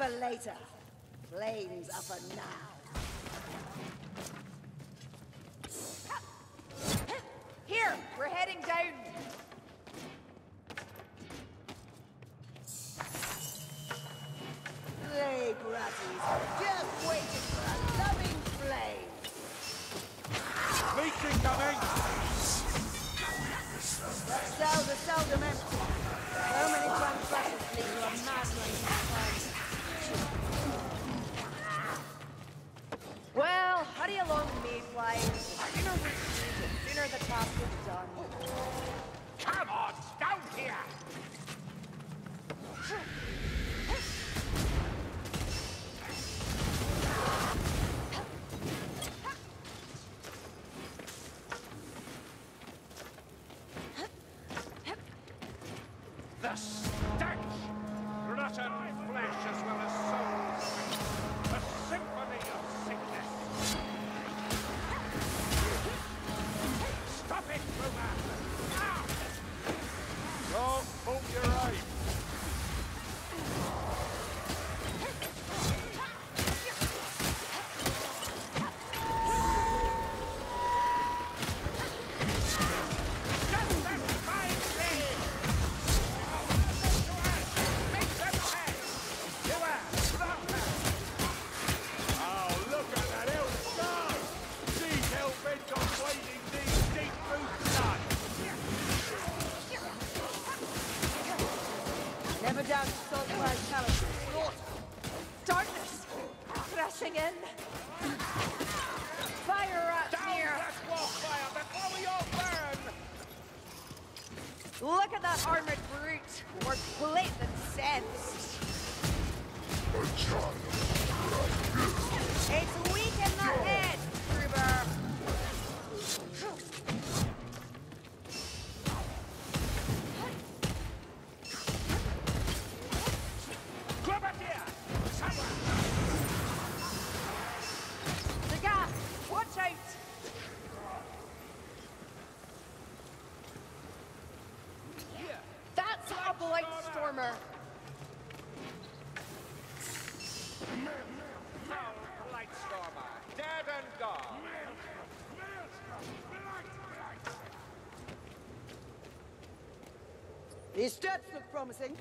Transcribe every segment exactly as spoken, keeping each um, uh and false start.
for later. Flames up and now. Here, we're heading down. Play, bratties. Just waiting for a loving flame. Leech incoming. The cells are seldom empty. So many transactions lead to a madness. Well, hurry along, Mayfly. The sooner we see, the sooner the task is done. Come on, down here! The stench! Rotten flesh as well as souls. A symphony of sickness. Stop it, romance! Don't move your eyes. These stats look promising.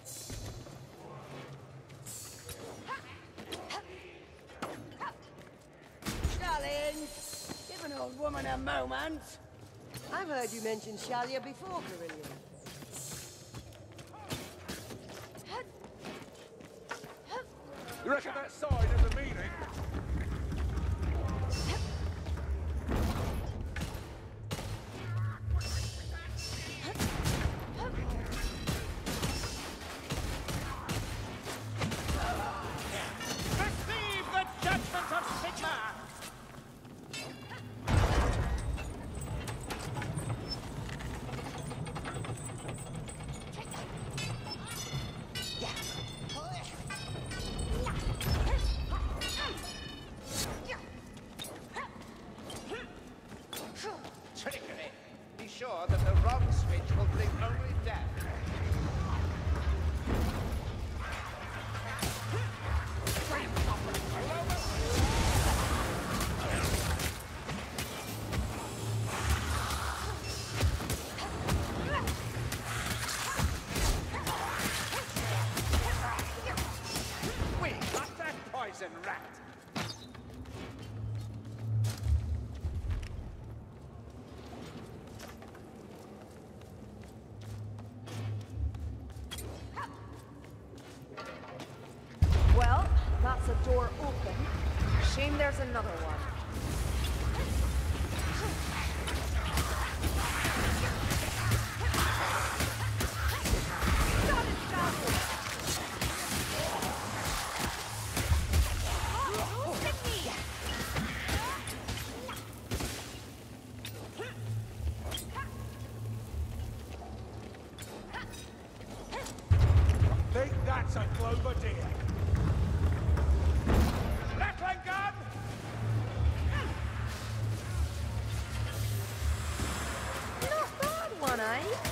Darling, give an old woman a moment. I've heard you mention Shallya before, Carillion. You reckon that side has a meaning? There's another one.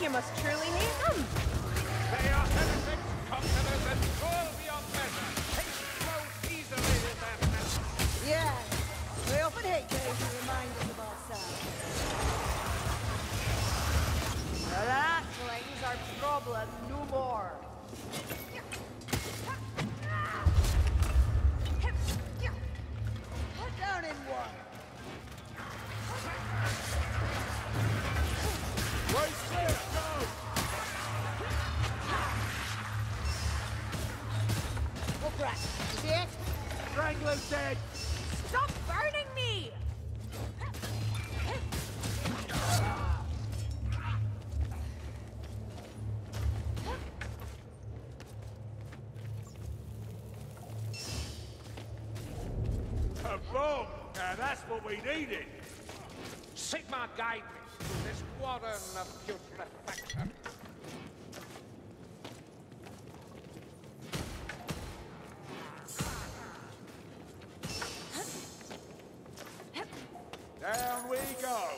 You must truly need them. They are heretics, commoners, and cruel beyond measure. that's what we needed. Sigma Gate, this warden of putrefaction. Down we go.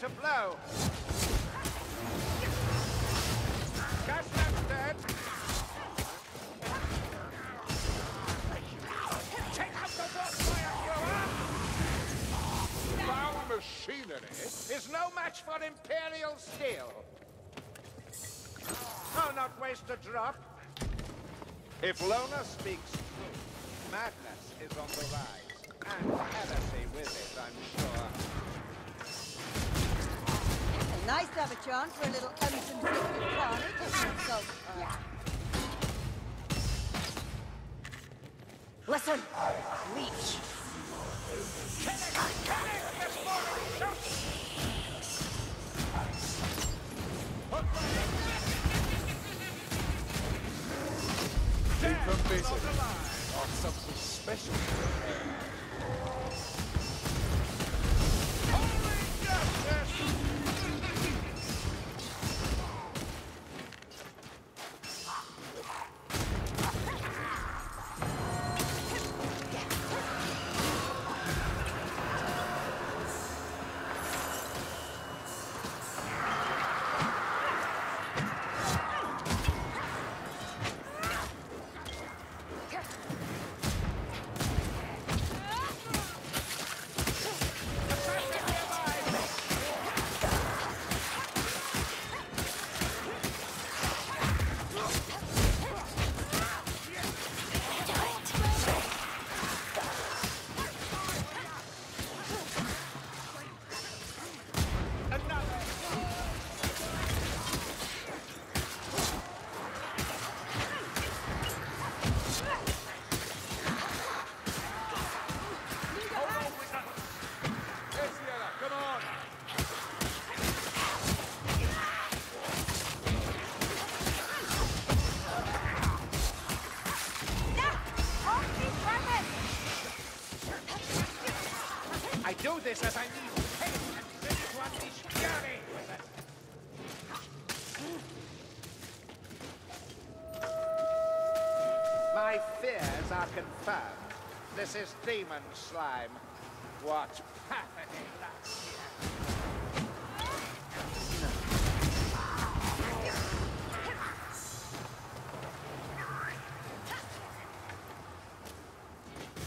To blow. Just that's dead. Take out the watchfire, you up! Our machinery is no match for Imperial steel. I'll not waste a drop. If Lona speaks truth, madness is on the rise, and heresy with it, I'm sure. Nice to have a chance for a little unconflicted carnage. So, uh... Listen! Leech! Kill it! Kill it! This morning! Shoot! Put my on something special. Holy justice! This as I need hey, this is what is scary. My fears are confirmed. This is demon slime. What happened last year?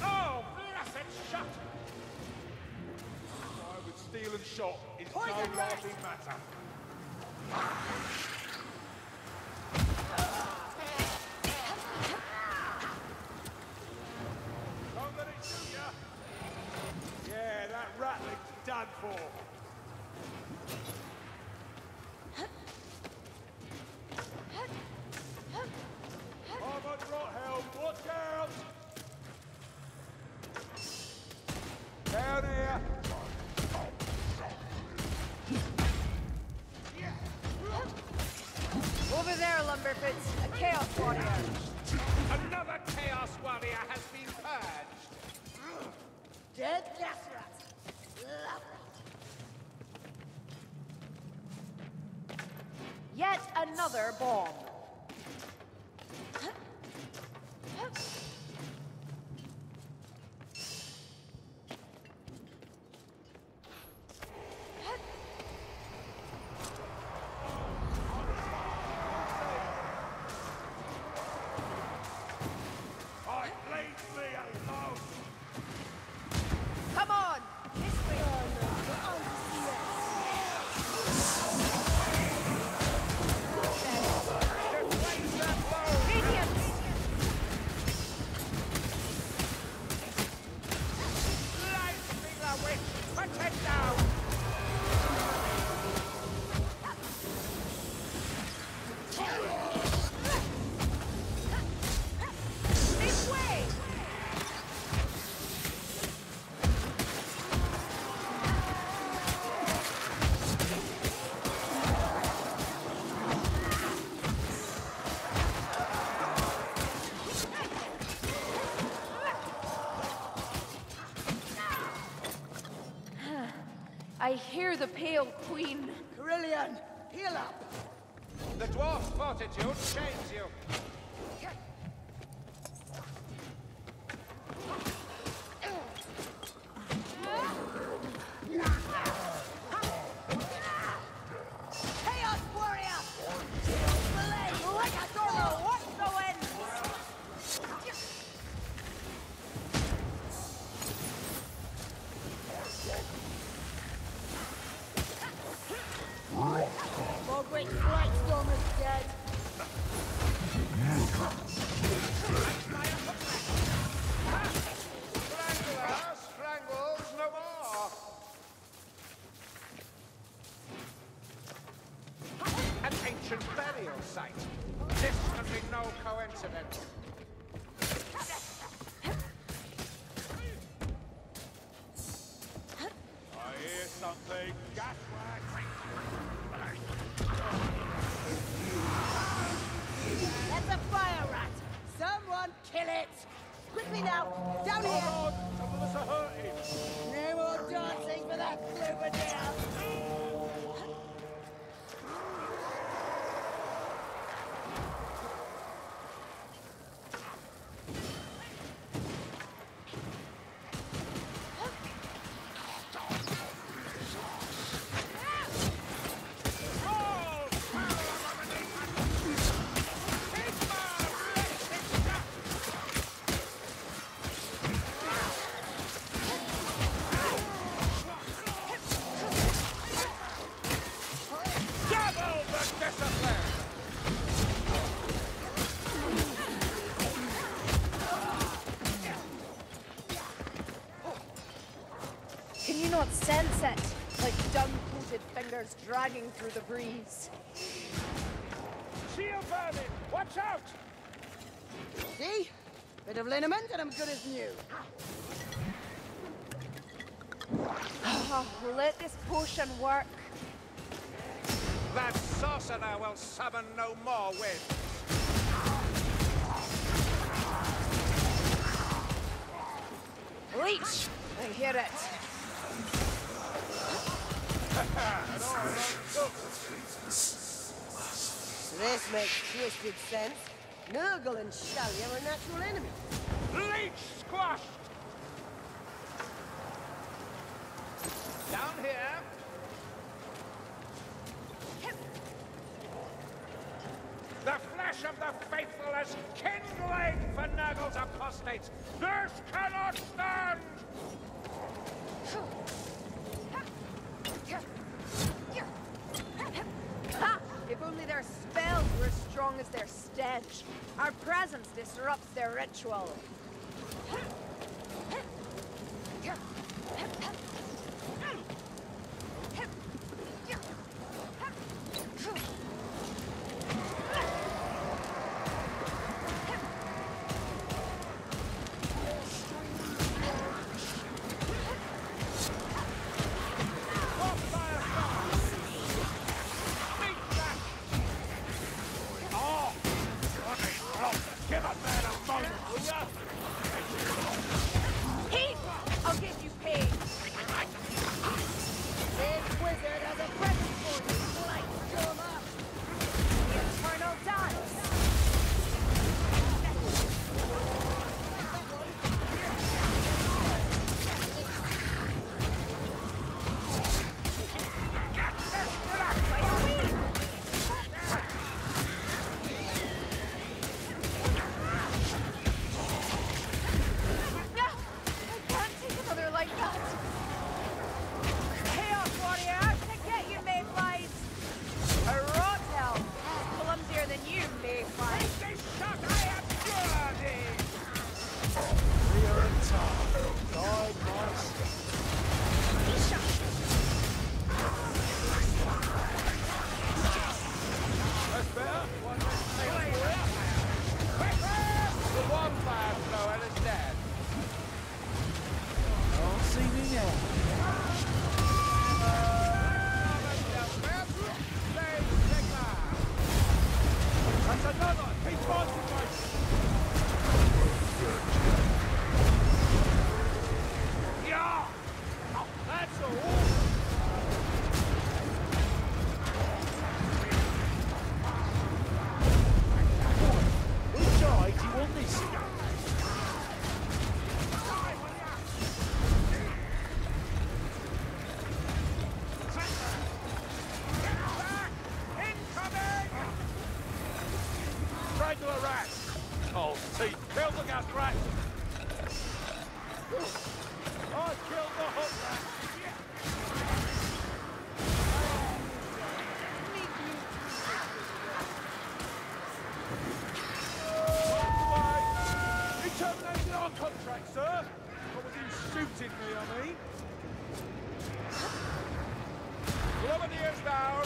Oh, blessed shot! Steel and shot is no laughing matter. Don't let it do ya. Yeah, that rattling's done for. Another bomb. I hear the Pale Queen. Carillion, heal up! The dwarf's fortitude shames you. Sunset, like dung-coated fingers dragging through the breeze. Shield burning! Watch out! See? Bit of liniment and I'm good as new. Oh, let this potion work. That sorcerer will summon no more wind. Bleach! I hear it. This makes twisted sense. Nurgle and Shallya are natural enemies. Leech squashed! Down here. The flesh of the faithful is kindling for Nurgle's apostates. This cannot stand! If only their spells were as strong as their stench. Our presence disrupts their ritual. Kill the gas right. Oh, kill the whole. Contract, sir. What was he shooting me, I mean? Blow the ears down.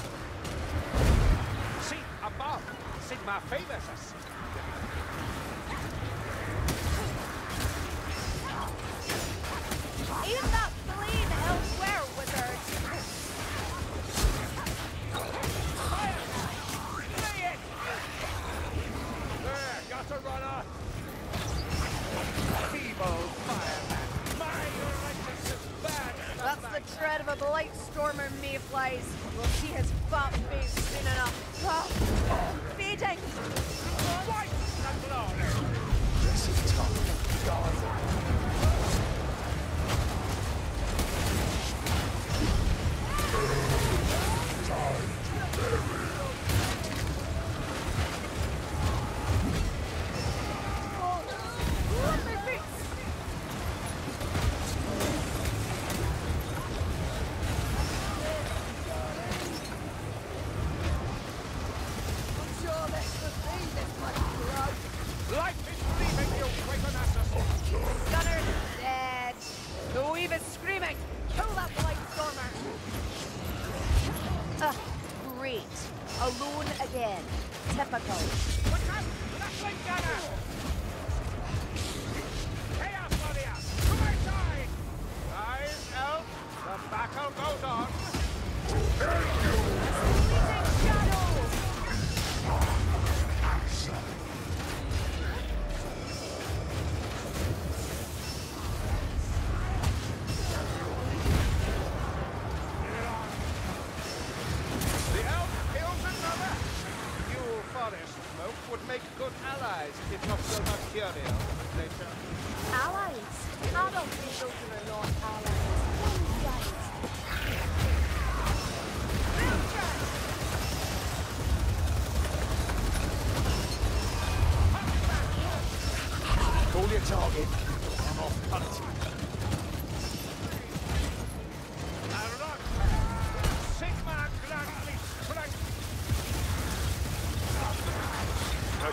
See, above. Sigma favors us. Even that plane elsewhere, wizard. Fire! Play it! There, got a runner. That's the tread of a blight stormer, Mayflies. We'll see his fat face soon enough. Oh, fading! Right! This is tough. God. Time to bury. Look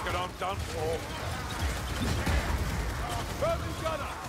at I'm done for. Burn the gunner!